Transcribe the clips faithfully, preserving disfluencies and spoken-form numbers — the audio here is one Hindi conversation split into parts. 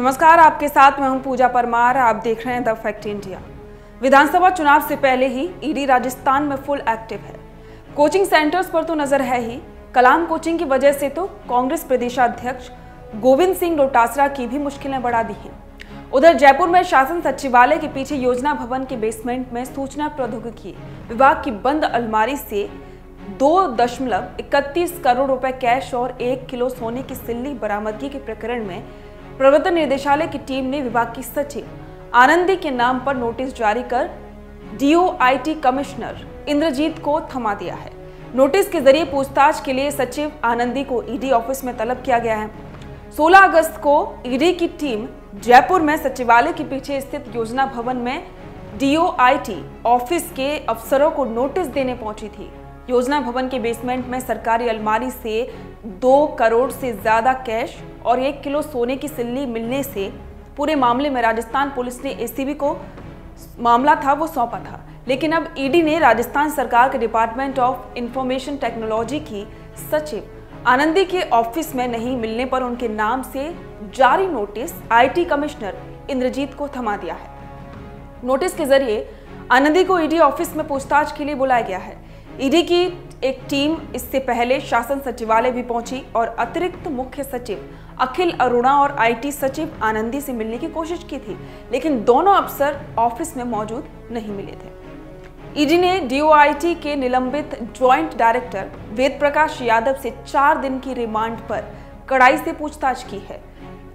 नमस्कार, आपके साथ मैं हूं पूजा परमार। आप देख रहे हैं द फैक्ट इंडिया। विधानसभा चुनाव से पहले ही ईडी राजस्थान में फुल एक्टिव है। कोचिंग सेंटर्स पर तो नजर है ही, कलाम कोचिंग की वजह से तो कांग्रेस प्रदेशाध्यक्ष गोविंद सिंह डोटासरा की भी मुश्किलें बढ़ा दी हैं। उधर जयपुर में शासन सचिवालय के पीछे योजना भवन के बेसमेंट में सूचना प्रौद्योगिकी विभाग की बंद अलमारी से दो दशमलव इकतीस करोड़ रुपए कैश और एक किलो सोने की सिल्ली बरामदगी के प्रकरण में प्रवर्तन निदेशालय की टीम ने विभाग की सचिव आनंदी के नाम पर नोटिस जारी कर डीओआईटी कमिश्नर इंद्रजीत को थमा दिया है। नोटिस के जरिए पूछताछ के लिए सचिव आनंदी को ईडी ऑफिस में तलब किया गया है। सोलह अगस्त को ईडी की टीम जयपुर में सचिवालय के पीछे स्थित योजना भवन में डीओआईटी ऑफिस के अफसरों को नोटिस देने पहुंची थी। योजना भवन के बेसमेंट में सरकारी अलमारी से दो करोड़ से ज्यादा कैश और एक किलो सोने की सिल्ली मिलने से पूरे मामले में राजस्थान पुलिस ने एसीबी को मामला था वो सौंपा था, लेकिन अब ईडी ने राजस्थान सरकार के डिपार्टमेंट ऑफ इंफॉर्मेशन टेक्नोलॉजी की सचिव आनंदी के ऑफिस में नहीं मिलने पर उनके नाम से जारी नोटिस आईटी कमिश्नर इंद्रजीत को थमा दिया है। नोटिस के जरिए आनंदी को ईडी ऑफिस में पूछताछ के लिए बुलाया गया है। ईडी की एक टीम इससे पहले शासन सचिवालय भी पहुंची और अतिरिक्त मुख्य सचिव अखिल अरुणा और आईटी सचिव आनंदी से मिलने की कोशिश की थी, लेकिन दोनों अफसर ऑफिस में मौजूद नहीं मिले थे। ईडी ने डीओआईटी के निलंबित जॉइंट डायरेक्टर वेद प्रकाश यादव से चार दिन की रिमांड पर कड़ाई से पूछताछ की है।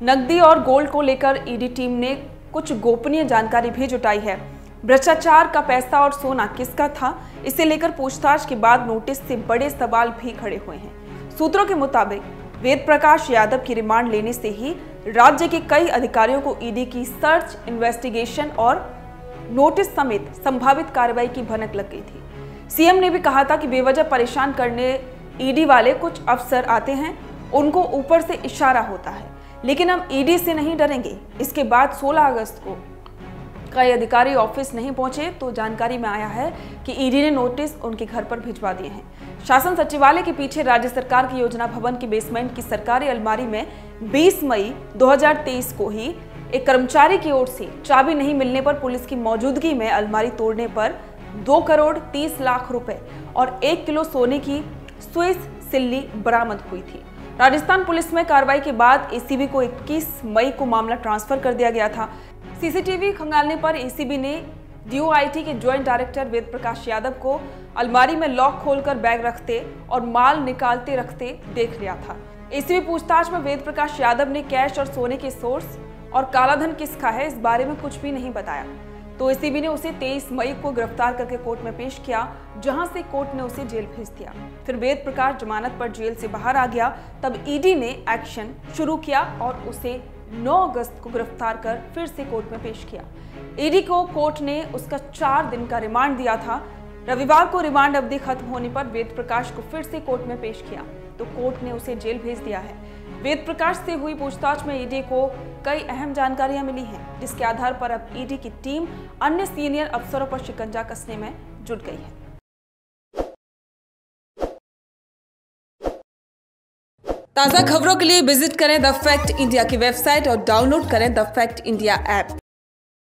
नकदी और गोल्ड को लेकर ईडी टीम ने कुछ गोपनीय जानकारी भी जुटाई है। भ्रष्टाचार का पैसा और सोना किसका था, इसे लेकर पूछताछ के बाद नोटिस से बड़े सवाल भी खड़े हुए हैं। सूत्रों के मुताबिक वेद प्रकाश यादव की रिमांड लेने से ही राज्य के कई अधिकारियों को ईडी की सर्च, इन्वेस्टिगेशन और नोटिस समेत संभावित कार्रवाई की भनक लग गई थी। सीएम ने भी कहा था कि बेवजह परेशान करने ईडी वाले कुछ अफसर आते हैं, उनको ऊपर से इशारा होता है, लेकिन हम ईडी से नहीं डरेंगे। इसके बाद सोलह अगस्त को कई अधिकारी ऑफिस नहीं पहुंचे तो जानकारी में आया है कि ईडी ने नोटिस उनके घर पर भिजवा दिए हैं। शासन सचिवालय के पीछे राज्य सरकार की योजना भवन के बेसमेंट की सरकारी अलमारी में बीस मई दो हज़ार तेईस को ही एक कर्मचारी की ओर से चाबी नहीं मिलने पर पुलिस की मौजूदगी में अलमारी तोड़ने पर दो करोड़ तीस लाख रुपए और एक किलो सोने की स्विस सिल्ली बरामद हुई थी। राजस्थान पुलिस में कार्रवाई के बाद एसीबी को इक्कीस मई को मामला ट्रांसफर कर दिया गया था। सीसीटीवी खंगालने पर एसीबी ने डीओआईटी के ज्वाइंट डायरेक्टर वेद प्रकाश यादव को अलमारी में लॉक खोलकर बैग रखते और माल निकालते रखते देख लिया था। एसीबी पूछताछ में वेद प्रकाश यादव ने कैश और सोने के सोर्स और कालाधन किसका है, इस बारे में कुछ भी नहीं बताया, तो एसीबी ने उसे तेईस मई को गिरफ्तार करके कोर्ट में पेश किया, जहां से कोर्ट ने उसे जेल भेज दिया। फिर वेद प्रकाश जमानत पर जेल से बाहर आ गया, तब ईडी ने एक्शन शुरू किया और उसे नौ अगस्त को गिरफ्तार कर फिर से कोर्ट में पेश किया। ईडी को कोर्ट ने उसका चार दिन का रिमांड दिया था। रविवार को रिमांड अवधि खत्म होने पर वेद प्रकाश को फिर से कोर्ट में पेश किया तो कोर्ट ने उसे जेल भेज दिया है। वेद प्रकाश से हुई पूछताछ में ईडी को कई अहम जानकारियां मिली हैं, जिसके आधार पर अब ईडी की टीम अन्य सीनियर अफसरों पर शिकंजा कसने में जुट गई है। ताज़ा खबरों के लिए विजिट करें द फैक्ट इंडिया की वेबसाइट और डाउनलोड करें द फैक्ट इंडिया ऐप।